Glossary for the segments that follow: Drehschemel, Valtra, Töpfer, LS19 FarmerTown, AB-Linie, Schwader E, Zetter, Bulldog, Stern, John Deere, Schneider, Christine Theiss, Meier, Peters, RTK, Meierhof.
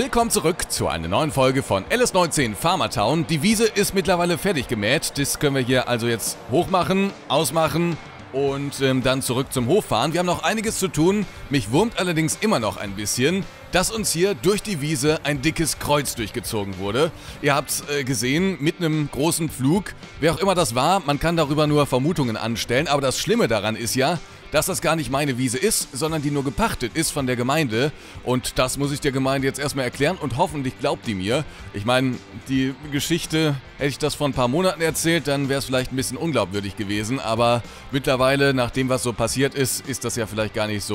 Willkommen zurück zu einer neuen Folge von LS19 FarmerTown. Die Wiese ist mittlerweile fertig gemäht. Das können wir hier also jetzt hochmachen, ausmachen und dann zurück zum Hof fahren. Wir haben noch einiges zu tun. Mich wurmt allerdings immer noch ein bisschen, dass uns hier durch die Wiese ein dickes Kreuz durchgezogen wurde. Ihr habt es gesehen, mit einem großen Pflug. Wer auch immer das war, man kann darüber nur Vermutungen anstellen. Aber das Schlimme daran ist ja, dass das gar nicht meine Wiese ist, sondern die nur gepachtet ist von der Gemeinde. Und das muss ich der Gemeinde jetzt erstmal erklären und hoffentlich glaubt die mir. Ich meine, die Geschichte, hätte ich das vor ein paar Monaten erzählt, dann wäre es vielleicht ein bisschen unglaubwürdig gewesen. Aber mittlerweile, nach dem, was so passiert ist, ist das ja vielleicht gar nicht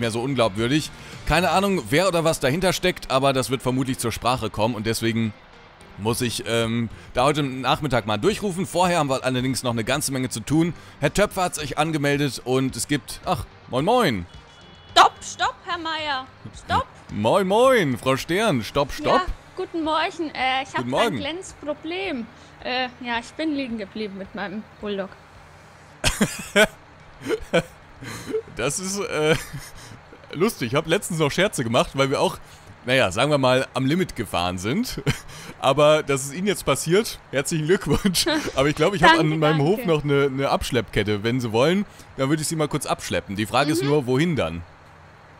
mehr so unglaubwürdig. Keine Ahnung, wer oder was dahinter steckt, aber das wird vermutlich zur Sprache kommen und deswegen muss ich da heute Nachmittag mal durchrufen. Vorher haben wir allerdings noch eine ganze Menge zu tun. Herr Töpfer hat sich angemeldet und es gibt... Ach, moin moin. Stopp, stopp, Herr Meier. Stopp. Moin moin, Frau Stern. Stopp, stopp. Ja, guten Morgen. Ich habe ein kleines Problem. Ja, ich bin liegen geblieben mit meinem Bulldog. Das ist lustig. Ich habe letztens noch Scherze gemacht, weil wir auch... Naja, sagen wir mal, am Limit gefahren sind. Aber dass es Ihnen jetzt passiert, herzlichen Glückwunsch. Aber ich glaube, ich habe an meinem Hof noch eine Abschleppkette. Wenn Sie wollen, dann würde ich Sie mal kurz abschleppen. Die Frage ist nur, wohin dann?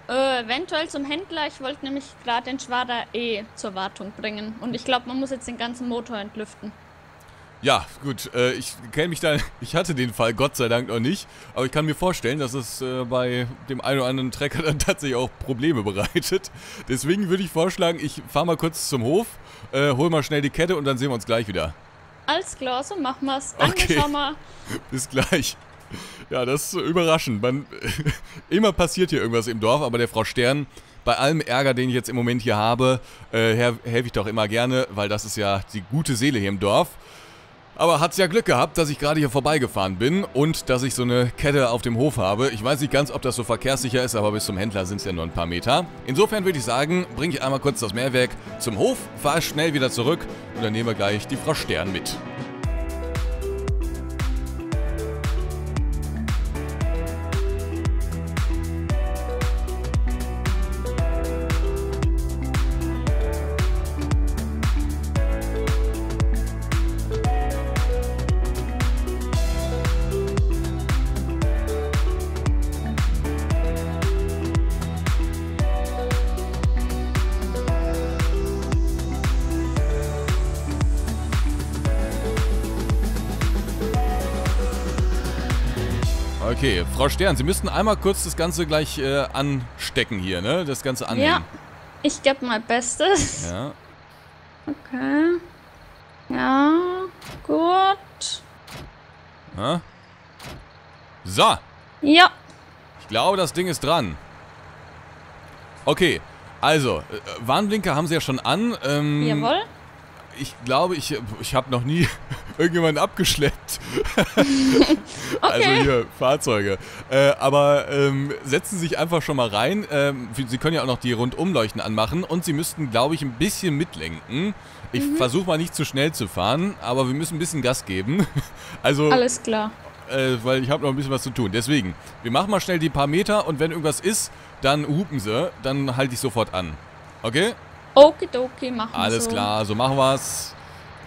Eventuell zum Händler. Ich wollte nämlich gerade den Schwader E zur Wartung bringen. Und ich glaube, man muss jetzt den ganzen Motor entlüften. Ja, gut. Ich kenne mich da... Ich hatte den Fall Gott sei Dank noch nicht. Aber ich kann mir vorstellen, dass es bei dem einen oder anderen Trecker dann tatsächlich auch Probleme bereitet. Deswegen würde ich vorschlagen, ich fahre mal kurz zum Hof, hol mal schnell die Kette und dann sehen wir uns gleich wieder. Alles klar, so machen wir's. Okay. Bis gleich. Ja, das ist überraschend. Immer passiert hier irgendwas im Dorf, aber der Frau Stern... Bei allem Ärger, den ich jetzt im Moment hier habe, helfe ich doch immer gerne, weil das ist ja die gute Seele hier im Dorf. Aber hat's ja Glück gehabt, dass ich gerade hier vorbeigefahren bin und dass ich so eine Kette auf dem Hof habe. Ich weiß nicht ganz, ob das so verkehrssicher ist, aber bis zum Händler sind es ja nur ein paar Meter. Insofern würde ich sagen, bringe ich einmal kurz das Mähwerk zum Hof, fahre schnell wieder zurück und dann nehmen wir gleich die Frau Stern mit. Okay, Frau Stern, Sie müssten einmal kurz das Ganze gleich anstecken hier, ne? Das Ganze annehmen. Ja, ich gebe mein Bestes. Ja. Okay. Ja, gut. Ja. So. Ja. Ich glaube, das Ding ist dran. Okay, also, Warnblinker haben Sie ja schon an. Jawohl. Ich glaube, ich habe noch nie irgendjemanden abgeschleppt. Okay. Also hier, Fahrzeuge. Aber setzen Sie sich einfach schon mal rein. Sie können ja auch noch die Rundumleuchten anmachen. Und Sie müssten, glaube ich, ein bisschen mitlenken. Ich versuche mal nicht zu schnell zu fahren, aber wir müssen ein bisschen Gas geben. Also, alles klar. Weil ich habe noch ein bisschen was zu tun. Deswegen, wir machen mal schnell die paar Meter und wenn irgendwas ist, dann hupen Sie. Dann halte ich sofort an. Okay? Okidoki, machen wir. Alles klar, so machen wir's.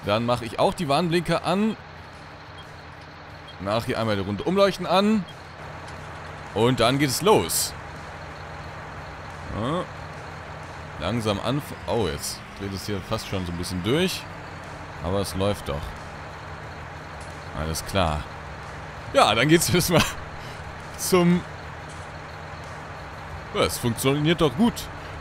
Dann mache ich auch die Warnblinker an. Mache hier einmal die Rundumleuchten an. Und dann geht es los. Ja. Langsam anfangen. Oh, jetzt dreht es hier fast schon so ein bisschen durch. Aber es läuft doch. Alles klar. Ja, dann geht's jetzt mal zum... Ja, es funktioniert doch gut.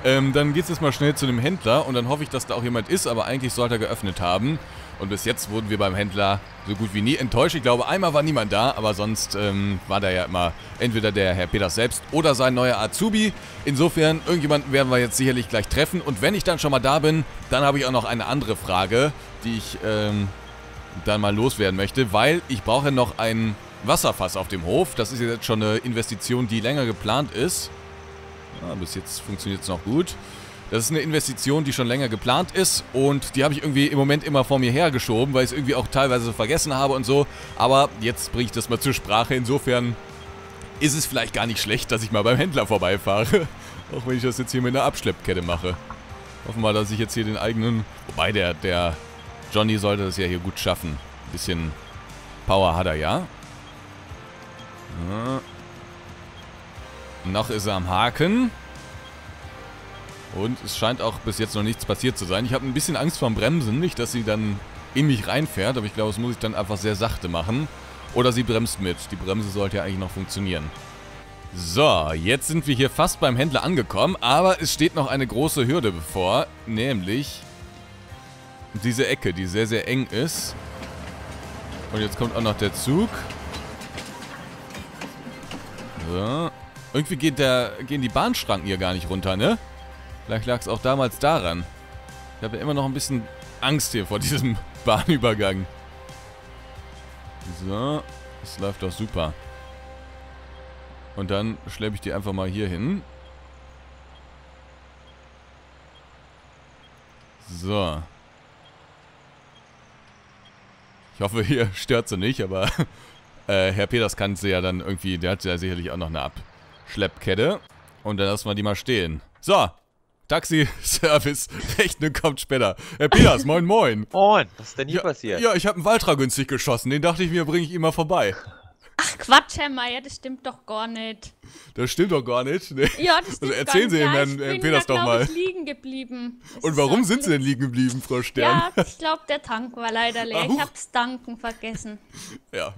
Dann geht's jetzt mal schnell zu dem Händler und dann hoffe ich, dass da auch jemand ist, aber eigentlich sollte er geöffnet haben. Und bis jetzt wurden wir beim Händler so gut wie nie enttäuscht. Ich glaube, einmal war niemand da, aber sonst war da ja immer entweder der Herr Peters selbst oder sein neuer Azubi. Insofern, irgendjemanden werden wir jetzt sicherlich gleich treffen. Und wenn ich dann schon mal da bin, dann habe ich auch noch eine andere Frage, die ich dann mal loswerden möchte, weil ich brauche noch ein Wasserfass auf dem Hof. Das ist jetzt schon eine Investition, die länger geplant ist. Ah, bis jetzt funktioniert es noch gut. Das ist eine Investition, die schon länger geplant ist und die habe ich irgendwie im Moment immer vor mir hergeschoben, weil ich es irgendwie auch teilweise vergessen habe und so. Aber jetzt bringe ich das mal zur Sprache. Insofern ist es vielleicht gar nicht schlecht, dass ich mal beim Händler vorbeifahre. Auch wenn ich das jetzt hier mit einer Abschleppkette mache. Hoffen wir mal, dass ich jetzt hier den eigenen... Wobei, der Johnny sollte das ja hier gut schaffen. Ein bisschen Power hat er, ja? Noch ist er am Haken. Und es scheint auch bis jetzt noch nichts passiert zu sein. Ich habe ein bisschen Angst vorm Bremsen. Nicht, dass sie dann in mich reinfährt. Aber ich glaube, das muss ich dann einfach sehr sachte machen. Oder sie bremst mit. Die Bremse sollte ja eigentlich noch funktionieren. So, jetzt sind wir hier fast beim Händler angekommen. Aber es steht noch eine große Hürde bevor. Nämlich diese Ecke, die sehr, sehr eng ist. Und jetzt kommt auch noch der Zug. So. Irgendwie gehen die Bahnschranken hier gar nicht runter, ne? Vielleicht lag es auch damals daran. Ich habe ja immer noch ein bisschen Angst hier vor diesem Bahnübergang. So, das läuft doch super. Und dann schleppe ich die einfach mal hier hin. So. Ich hoffe, hier stört sie nicht, aber Herr Peters kann sie ja dann irgendwie, der hat ja sicherlich auch noch eine Abschleppkette. Und dann lassen wir die mal stehen. So, Taxi-Service, Rechnung kommt später. Herr Peters, moin moin. Moin, was ist denn hier passiert? Ja, ich habe einen Valtra günstig geschossen, den dachte ich mir, bringe ich ihm mal vorbei. Ach Quatsch, Herr Meier, das stimmt doch gar nicht. Das stimmt doch gar nicht? Nee. Ja, das stimmt also erzählen gar nicht. Erzählen Sie ihm, Herrn Peters, doch mal. Ich bin liegen geblieben. Das Und warum sind Sie denn liegen geblieben, Frau Stern? Ja, ich glaube, der Tank war leider leer. Ich hab's Tanken vergessen. Ja.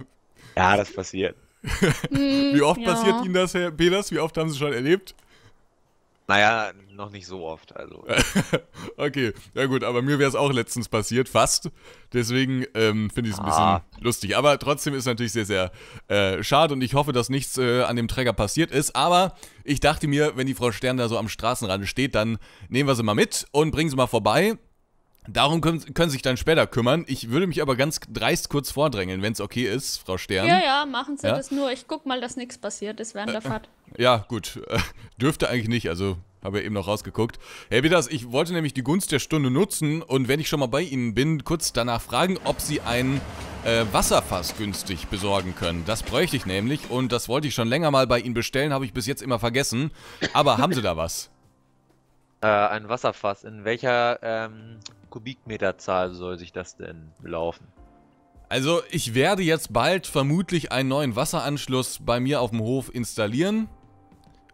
Ja, das passiert. Wie oft passiert Ihnen das, Herr Peters? Wie oft haben Sie schon erlebt? Naja, noch nicht so oft, also. Okay, na gut, aber mir wäre es auch letztens passiert, fast. Deswegen finde ich es ein bisschen lustig. Aber trotzdem ist natürlich sehr, sehr schade und ich hoffe, dass nichts an dem Träger passiert ist. Aber ich dachte mir, wenn die Frau Stern da so am Straßenrand steht, dann nehmen wir sie mal mit und bringen sie mal vorbei. Darum können Sie sich dann später kümmern. Ich würde mich aber ganz dreist kurz vordrängeln, wenn es okay ist, Frau Stern. Ja, ja, machen Sie das nur. Ich guck mal, dass nichts passiert ist während der Fahrt. Ja, gut. Dürfte eigentlich nicht, also habe ja eben noch rausgeguckt. Herr Peters, ich wollte nämlich die Gunst der Stunde nutzen und wenn ich schon mal bei Ihnen bin, kurz danach fragen, ob Sie ein Wasserfass günstig besorgen können. Das bräuchte ich nämlich und das wollte ich schon länger mal bei Ihnen bestellen, habe ich bis jetzt immer vergessen. Aber haben Sie da was? Ein Wasserfass. In welcher Kubikmeterzahl soll sich das denn belaufen? Also ich werde jetzt bald vermutlich einen neuen Wasseranschluss bei mir auf dem Hof installieren.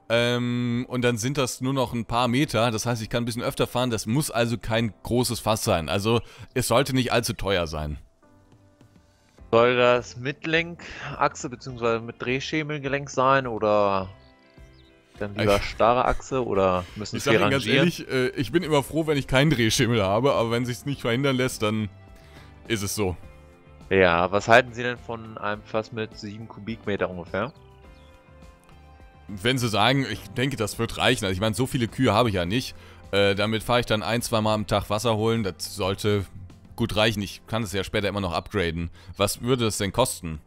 Und dann sind das nur noch ein paar Meter. Das heißt, ich kann ein bisschen öfter fahren. Das muss also kein großes Fass sein. Also es sollte nicht allzu teuer sein. Soll das mit Lenkachse bzw. mit Drehschemelgelenk sein oder... Dann lieber starre Achse oder müssen wir rangieren? Ich sage Ihnen ganz ehrlich, ich bin immer froh, wenn ich keinen Drehschemel habe, aber wenn sich's nicht verhindern lässt, dann ist es so. Ja, was halten Sie denn von einem Fass mit 7 Kubikmeter ungefähr? Wenn Sie sagen, ich denke, das wird reichen. Also ich meine, so viele Kühe habe ich ja nicht. Damit fahre ich dann ein-, zweimal am Tag Wasser holen. Das sollte gut reichen. Ich kann es ja später immer noch upgraden. Was würde das denn kosten?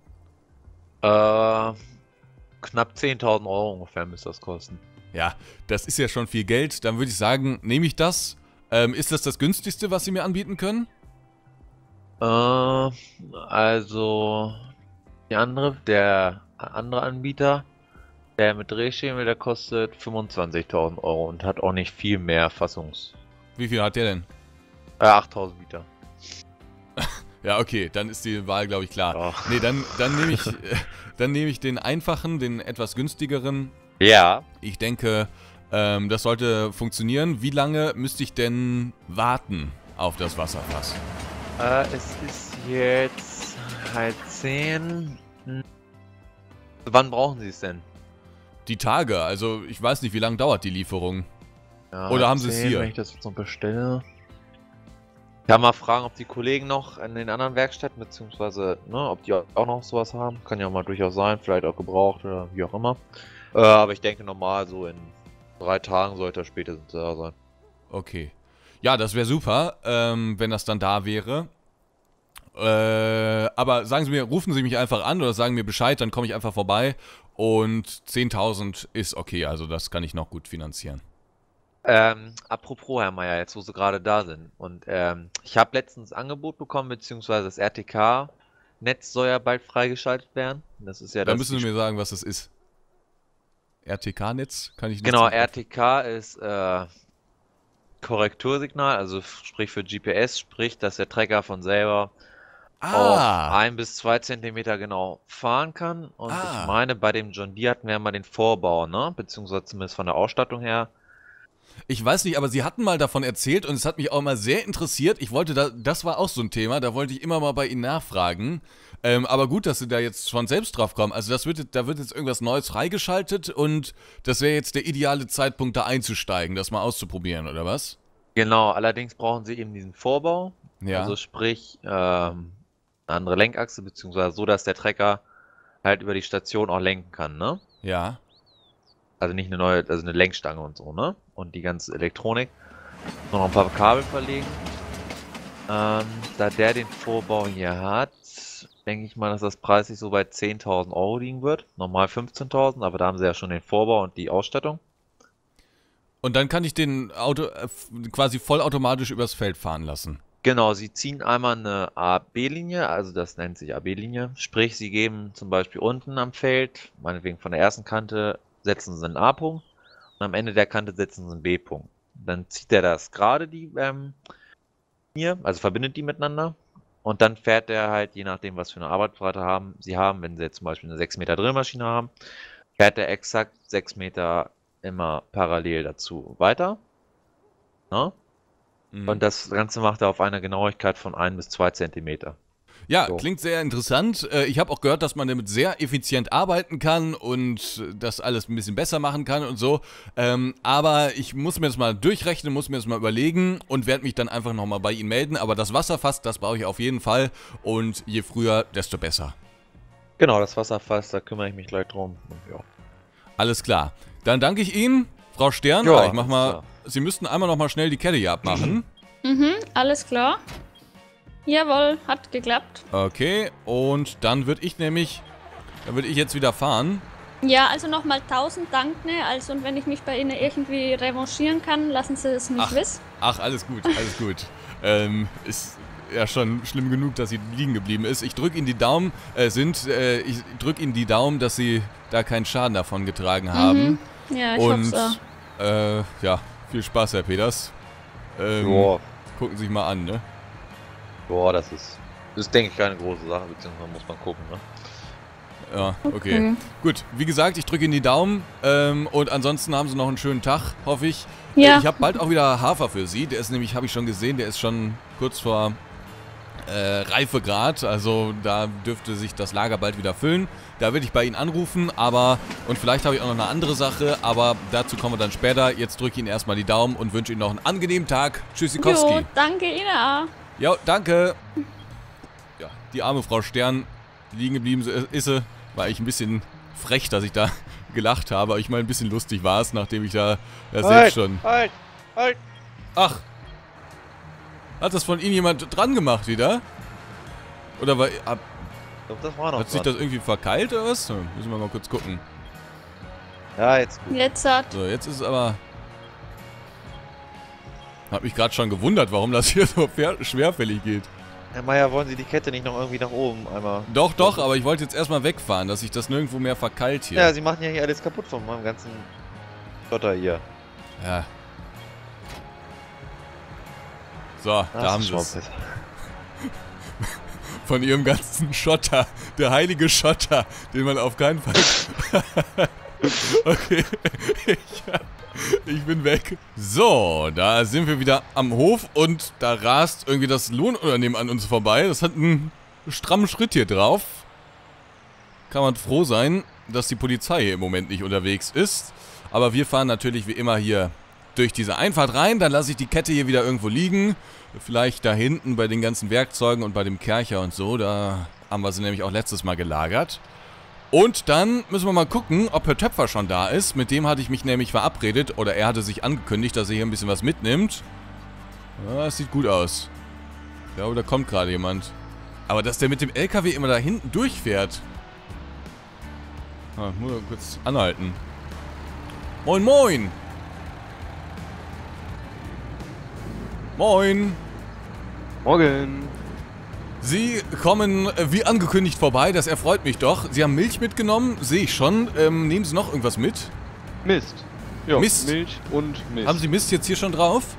Knapp 10.000 Euro ungefähr müsste das kosten. Ja, das ist ja schon viel Geld. Dann würde ich sagen, nehme ich das. Ist das das günstigste, was Sie mir anbieten können? Also der andere Anbieter, der mit Drehschemel, der kostet 25.000 Euro und hat auch nicht viel mehr Fassungs. Wie viel hat der denn? 8.000 Liter. Ja, okay, dann ist die Wahl, glaube ich, klar. Oh. Nee, dann nehme ich, den einfachen, den etwas günstigeren. Ja. Ich denke, das sollte funktionieren. Wie lange müsste ich denn warten auf das Wasserfass? Es ist jetzt halb 10. Wann brauchen Sie es denn? Die Tage, also ich weiß nicht, wie lange dauert die Lieferung. Ja, oder haben Sie es hier? Wenn ich das jetzt noch bestelle... Ich kann mal fragen, ob die Kollegen noch in den anderen Werkstätten, beziehungsweise, ne, ob die auch noch sowas haben. Kann ja mal durchaus sein, vielleicht auch gebraucht oder wie auch immer. Aber ich denke normal, so in 3 Tagen sollte er spätestens da sein. Okay. Ja, das wäre super, wenn das dann da wäre. Aber sagen Sie mir, rufen Sie mich einfach an oder sagen mir Bescheid, dann komme ich einfach vorbei. Und 10.000 ist okay, also das kann ich noch gut finanzieren. Apropos Herr Meier, jetzt wo Sie gerade da sind und ich habe letztens ein Angebot bekommen, beziehungsweise das RTK-Netz soll ja bald freigeschaltet werden. Das ist ja das. Da müssen Sie mir sagen, was das ist. RTK-Netz? Kann ich nicht. Genau, RTK ist Korrektursignal, also sprich für GPS, sprich, dass der Trecker von selber auf 1 bis 2 Zentimeter genau fahren kann. Und ich meine, bei dem John Deere hatten wir mal den Vorbau, ne? Beziehungsweise zumindest von der Ausstattung her. Ich weiß nicht, aber sie hatten mal davon erzählt und es hat mich auch mal sehr interessiert. Ich wollte da, das war auch so ein Thema, da wollte ich immer mal bei Ihnen nachfragen. Aber gut, dass Sie da jetzt schon selbst drauf kommen. Also das wird, da wird jetzt irgendwas Neues freigeschaltet und das wäre jetzt der ideale Zeitpunkt, da einzusteigen, das mal auszuprobieren, oder was? Genau, allerdings brauchen Sie eben diesen Vorbau. Ja. Also sprich, eine andere Lenkachse, beziehungsweise so, dass der Trecker halt über die Station auch lenken kann, ne? Ja. Also nicht eine neue, also eine Lenkstange und so, ne? Und die ganze Elektronik. Noch ein paar Kabel verlegen. Da der den Vorbau hier hat, denke ich mal, dass das preislich so bei 10.000 Euro liegen wird. Normal 15.000, aber da haben sie ja schon den Vorbau und die Ausstattung. Und dann kann ich den Auto quasi vollautomatisch übers Feld fahren lassen. Genau, sie ziehen einmal eine AB-Linie, also das nennt sich AB-Linie. Sprich, sie geben zum Beispiel unten am Feld, meinetwegen von der ersten Kante, setzen sie einen A-Punkt und am Ende der Kante setzen sie einen B-Punkt. Dann zieht er das gerade die hier, also verbindet die miteinander und dann fährt er halt, je nachdem was für eine Arbeitsbreite haben, sie haben, wenn sie jetzt zum Beispiel eine 6 Meter Drehmaschine haben, fährt er exakt 6 Meter immer parallel dazu weiter. Na? Mhm. Und das Ganze macht er auf einer Genauigkeit von 1 bis 2 Zentimeter. Ja, so. Klingt sehr interessant. Ich habe auch gehört, dass man damit sehr effizient arbeiten kann und das alles ein bisschen besser machen kann und so. Aber ich muss mir das mal durchrechnen, muss mir das mal überlegen und werde mich dann einfach nochmal bei Ihnen melden. Aber das Wasserfass, das brauche ich auf jeden Fall und je früher, desto besser. Genau, das Wasserfass, da kümmere ich mich gleich drum. Ja. Alles klar. Dann danke ich Ihnen, Frau Stern. Ja, ich mach mal. Klar. Sie müssten einmal nochmal schnell die Kette hier abmachen. Mhm, alles klar. Jawohl, hat geklappt. Okay, und dann würde ich nämlich, dann würde ich jetzt wieder fahren. Ja, also nochmal 1000 Dank, ne? Also, und wenn ich mich bei Ihnen irgendwie revanchieren kann, lassen Sie es mich wissen. Ach, alles gut, alles gut. Ist ja schon schlimm genug, dass sie liegen geblieben ist. Ich drücke Ihnen die Daumen, ich drücke Ihnen die Daumen, dass Sie da keinen Schaden davon getragen haben. Mhm. Ja, ich hoff's auch. Ja, viel Spaß, Herr Peters. Gucken Sie sich mal an, ne? Boah, das ist, denke ich, keine große Sache, beziehungsweise muss man gucken, ne? Ja, okay. Gut, wie gesagt, ich drücke Ihnen die Daumen und ansonsten haben Sie noch einen schönen Tag, hoffe ich. Ja. Ich habe bald auch wieder Hafer für Sie, der ist nämlich, habe ich schon gesehen, der ist schon kurz vor Reifegrad, also da dürfte sich das Lager bald wieder füllen. Da werde ich bei Ihnen anrufen, aber, und vielleicht habe ich auch noch eine andere Sache, aber dazu kommen wir dann später. Jetzt drücke ich Ihnen erstmal die Daumen und wünsche Ihnen noch einen angenehmen Tag. Tschüssikowski. Jo, danke Ihnen auch. Ja, danke. Ja, die arme Frau Stern, die liegen geblieben ist sie. War ich ein bisschen frech, dass ich da gelacht habe. Aber ich meine, ein bisschen lustig war es, nachdem ich da das halt, selbst schon... Halt. Ach. Hat das von Ihnen jemand dran gemacht wieder? Oder war... Ich glaube, das war noch. Hat sich das irgendwie verkeilt oder was? Müssen wir mal kurz gucken. Ja, jetzt gut. Jetzt hat... So, jetzt ist es aber... Hab mich gerade schon gewundert, warum das hier so schwerfällig geht. Herr Meier, wollen Sie die Kette nicht noch irgendwie nach oben einmal... Doch, doch, aber ich wollte jetzt erstmal wegfahren, dass sich das nirgendwo mehr verkeilt hier. Ja, Sie machen ja hier alles kaputt von meinem ganzen Schotter hier. Ja. So, da haben Sie es. Von Ihrem ganzen Schotter. Der heilige Schotter, den man auf keinen Fall... Okay, ich bin weg. So, da sind wir wieder am Hof und da rast irgendwie das Lohnunternehmen an uns vorbei. Das hat einen strammen Schritt hier drauf. Kann man froh sein, dass die Polizei im Moment nicht unterwegs ist. Aber wir fahren natürlich wie immer hier durch diese Einfahrt rein. Dann lasse ich die Kette hier wieder irgendwo liegen. Vielleicht da hinten bei den ganzen Werkzeugen und bei dem Kercher und so. Da haben wir sie nämlich auch letztes Mal gelagert. Und dann müssen wir mal gucken, ob Herr Töpfer schon da ist. Mit dem hatte ich mich nämlich verabredet oder er hatte sich angekündigt, dass er hier ein bisschen was mitnimmt. Ja, das sieht gut aus. Ich glaube, da kommt gerade jemand. Aber dass der mit dem LKW immer da hinten durchfährt. Ah, muss kurz anhalten. Moin, moin! Moin! Morgen! Sie kommen wie angekündigt vorbei, das erfreut mich doch. Sie haben Milch mitgenommen, sehe ich schon. Nehmen Sie noch irgendwas mit? Mist. Ja, Mist. Milch und Mist. Haben Sie Mist jetzt hier schon drauf?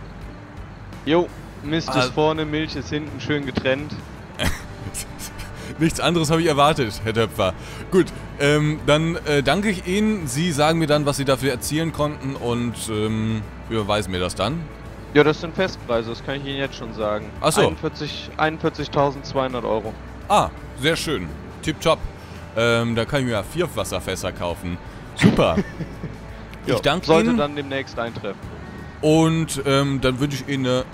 Jo, Mist ist vorne, Milch ist hinten, schön getrennt. Nichts anderes habe ich erwartet, Herr Töpfer. Gut, dann danke ich Ihnen. Sie sagen mir dann, was Sie dafür erzielen konnten und überweisen mir das dann. Ja, das sind Festpreise, das kann ich Ihnen jetzt schon sagen. Achso. 41.200 Euro. Ah, sehr schön. Tipptopp. Da kann ich mir ja 4 Wasserfässer kaufen. Super. Ich danke Ihnen. Sollte dann demnächst eintreffen. Und dann wünsche ich Ihnen eine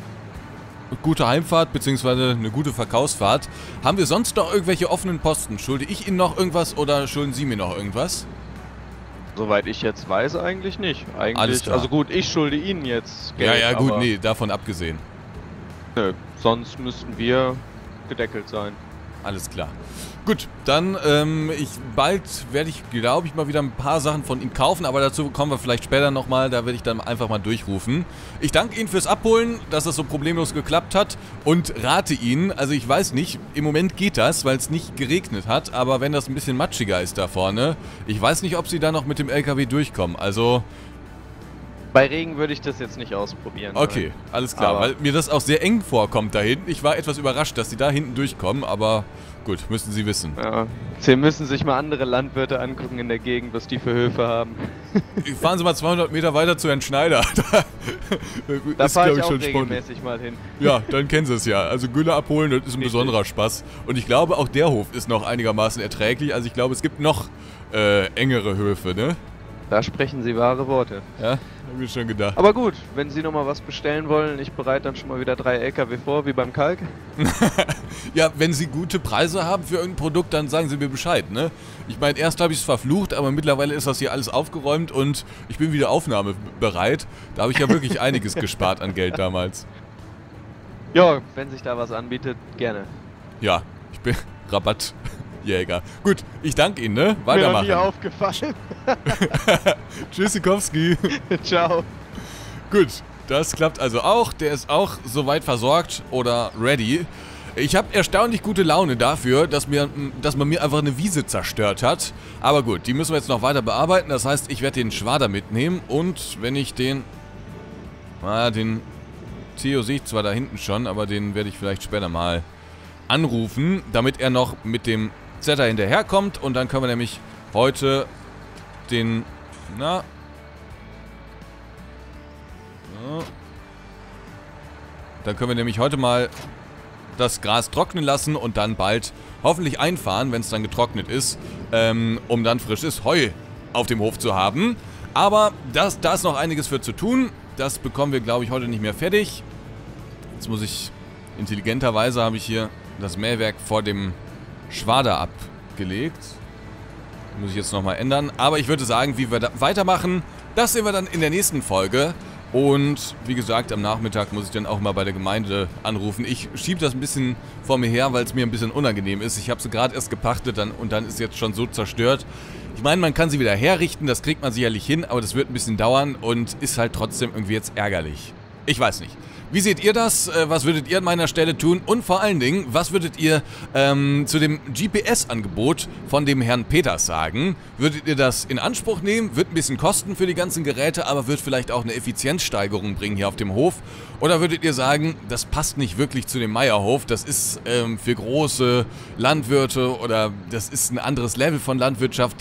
gute Heimfahrt bzw. eine gute Verkaufsfahrt. Haben wir sonst noch irgendwelche offenen Posten? Schulde ich Ihnen noch irgendwas oder schulden Sie mir noch irgendwas? Soweit ich jetzt weiß, eigentlich nicht. Eigentlich, also gut, ich schulde Ihnen jetzt Geld. Ja, ja, gut, nee, davon abgesehen. Nö, sonst müssten wir gedeckelt sein. Alles klar. Gut, dann bald werde ich, glaube ich, mal wieder ein paar Sachen von ihm kaufen, aber dazu kommen wir vielleicht später nochmal, da werde ich dann einfach mal durchrufen. Ich danke Ihnen fürs Abholen, dass das so problemlos geklappt hat und rate Ihnen, also ich weiß nicht, im Moment geht das, weil es nicht geregnet hat, aber wenn das ein bisschen matschiger ist da vorne, ich weiß nicht, ob Sie da noch mit dem LKW durchkommen, also... Bei Regen würde ich das jetzt nicht ausprobieren. Okay, alles klar, weil mir das auch sehr eng vorkommt da hinten. Ich war etwas überrascht, dass die da hinten durchkommen, aber gut, müssen Sie wissen. Ja, Sie müssen sich mal andere Landwirte angucken in der Gegend, was die für Höfe haben. Fahren Sie mal 200 Meter weiter zu Herrn Schneider. Da fahre ich auch schon regelmäßig mal hin. Ja, dann kennen Sie es ja. Also Gülle abholen, das ist ein besonderer Spaß. Und ich glaube, auch der Hof ist noch einigermaßen erträglich. Also ich glaube, es gibt noch engere Höfe, ne? Da sprechen Sie wahre Worte. Ja, hab ich schon gedacht. Aber gut, wenn Sie nochmal was bestellen wollen, ich bereite dann schon mal wieder 3 LKW vor, wie beim Kalk. Ja, wenn Sie gute Preise haben für irgendein Produkt, dann sagen Sie mir Bescheid, ne? Ich meine, erst habe ich es verflucht, aber mittlerweile ist das hier alles aufgeräumt und ich bin wieder aufnahmebereit. Da habe ich ja wirklich einiges gespart an Geld damals. Ja, wenn sich da was anbietet, gerne. Ja, ich bin Rabatt. Jäger. Gut, ich danke Ihnen, ne? Weitermachen. Mir noch nie aufgefallen. Tschüss, Sikowski. Ciao. Gut, das klappt also auch. Der ist auch soweit versorgt oder ready. Ich habe erstaunlich gute Laune dafür, dass man mir einfach eine Wiese zerstört hat. Aber gut, die müssen wir jetzt noch weiter bearbeiten. Das heißt, ich werde den Schwader mitnehmen und wenn ich den... Ah, den Theo sehe ich zwar da hinten schon, aber den werde ich vielleicht später mal anrufen, damit er noch mit dem Zetter hinterherkommt und dann können wir nämlich heute den, na, so. Dann können wir nämlich heute mal das Gras trocknen lassen und dann bald hoffentlich einfahren, wenn es dann getrocknet ist, um dann frisches Heu auf dem Hof zu haben. Aber da ist noch einiges für zu tun. Das bekommen wir, glaube ich, heute nicht mehr fertig. Jetzt muss ich, intelligenterweise habe ich hier das Mähwerk vor dem Schwader abgelegt. Muss ich jetzt nochmal ändern. Aber ich würde sagen, wie wir da weitermachen, das sehen wir dann in der nächsten Folge. Und wie gesagt, am Nachmittag muss ich dann auch mal bei der Gemeinde anrufen. Ich schiebe das ein bisschen vor mir her, weil es mir ein bisschen unangenehm ist. Ich habe sie gerade erst gepachtet und dann ist jetzt schon so zerstört. Ich meine, man kann sie wieder herrichten, das kriegt man sicherlich hin, aber das wird ein bisschen dauern und ist halt trotzdem irgendwie jetzt ärgerlich. Ich weiß nicht. Wie seht ihr das? Was würdet ihr an meiner Stelle tun? Und vor allen Dingen, was würdet ihr zu dem GPS-Angebot von dem Herrn Peters sagen? Würdet ihr das in Anspruch nehmen? Wird ein bisschen kosten für die ganzen Geräte, aber wird vielleicht auch eine Effizienzsteigerung bringen hier auf dem Hof? Oder würdet ihr sagen, das passt nicht wirklich zu dem Meierhof, das ist für große Landwirte oder das ist ein anderes Level von Landwirtschaft,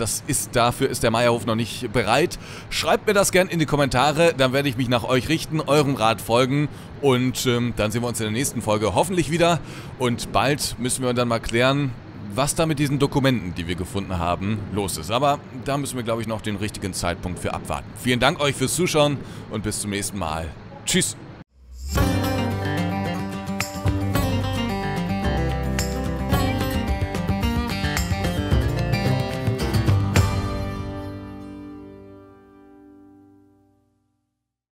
dafür ist der Meierhof noch nicht bereit? Schreibt mir das gerne in die Kommentare, dann werde ich mich nach euch richten, eurem Rat folgen. Und dann sehen wir uns in der nächsten Folge hoffentlich wieder. Und bald müssen wir dann mal klären, was da mit diesen Dokumenten, die wir gefunden haben, los ist. Aber da müssen wir, glaube ich, noch den richtigen Zeitpunkt für abwarten. Vielen Dank euch fürs Zuschauen und bis zum nächsten Mal. Tschüss.